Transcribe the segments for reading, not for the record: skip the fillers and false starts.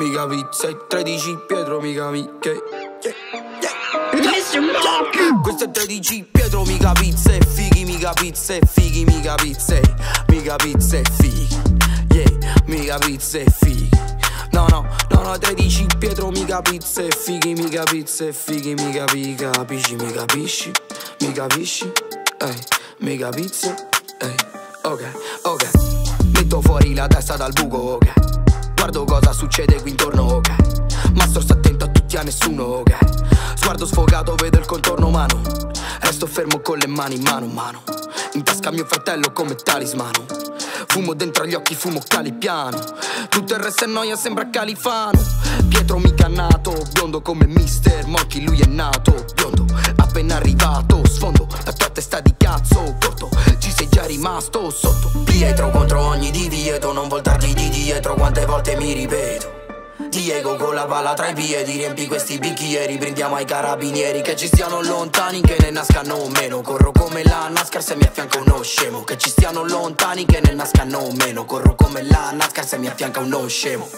mi capi, sei 13 Pietro, mi capi che Mr Monkey. Questo è 13 Pietro, mi capi, sei fighi, mi capi, sei fighi, mi capi, sei, mi capi, sei fighi, yeah, mi capi, sei fighi. No, no, no, no, 13 Pietro, mi capi, sei fighi, mi capi, sei fighi, mi capi, capisci, mi capisci, mi capisci, mi capisci, ok, ok. Metto fuori la testa dal buco, ok. Guardo cosa succede qui intorno, ok. Ma sto attento a tutti, a nessuno, ok. Sguardo sfocato, vedo il contorno umano. Resto fermo con le mani in mano, mano. In tasca mio fratello come talismano. Fumo dentro agli occhi, fumo cali piano. Tutto il resto è noia, sembra Califano. Pietro mica nato, biondo come Mr Monkey, lui è nato biondo, appena arrivato, sfondo la tua testa di cazzo, corto, ci sei già rimasto sotto. Pietro contro ogni divieto, non voltarti di dietro, quante volte mi ripeto. Diego con la palla tra i piedi, riempi questi bicchieri, brindiamo ai carabinieri, che ci stiano lontani, che ne nascano meno. Corro come la Nascar se mi affianca uno scemo. Che ci stiano lontani, che ne nascano meno. Corro come la Nascar se mi affianca uno scemo.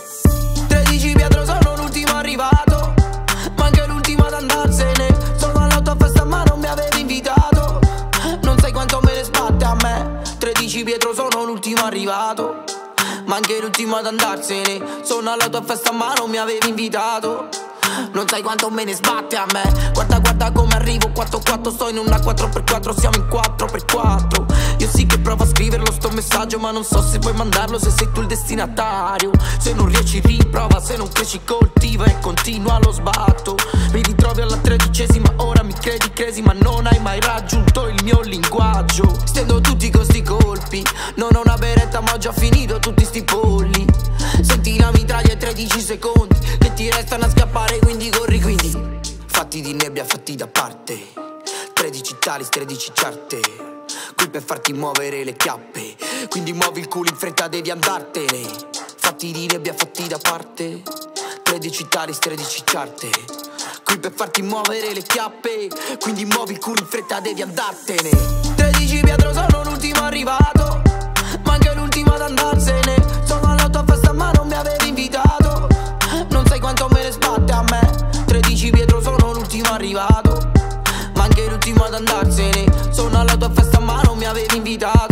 13 Pietro sono l'ultimo arrivato, ma anche l'ultimo ad andarsene. Sono alla tua festa ma non mi avevi invitato, non sai quanto me ne sbatte a me. 13 Pietro sono l'ultimo arrivato, ma anche l'ultimo ad andarsene. Sono alla tua festa ma non mi avevi invitato, non sai quanto me ne sbatte a me. Guarda, guarda come arrivo, 4-4, sto in una 4x4, siamo in 4x4. Io sì che provo a scriverlo sto messaggio, ma non so se puoi mandarlo, se sei tu il destinatario. Se non riesci riprova, se non cresci coltiva e continua lo sbatto. Mi ritrovi alla 13ª, ora mi credi cresi, ma non hai mai raggiunto il mio linguaggio. Stendo tutti questi colpi, non ho una beretta ma ho già finito tutti sti polli. Senti la mitraglia, 13 secondi che ti restano a scappare, quindi corri, quindi fatti di nebbia, fatti da parte. 13 talis, 13 carte, qui per farti muovere le chiappe, quindi muovi il culo in fretta, devi andartene. Fatti di nebbia, fatti da parte. 13 talis, 13 carte, qui per farti muovere le chiappe, quindi muovi il culo in fretta, devi andartene. 13 Pietro sono l'ultimo arrivato, ma anche l'ultimo ad andarsene. Arrivato, ma anche l'ultimo ad andarsene. Sono alla tua festa ma non mi avevi invitato,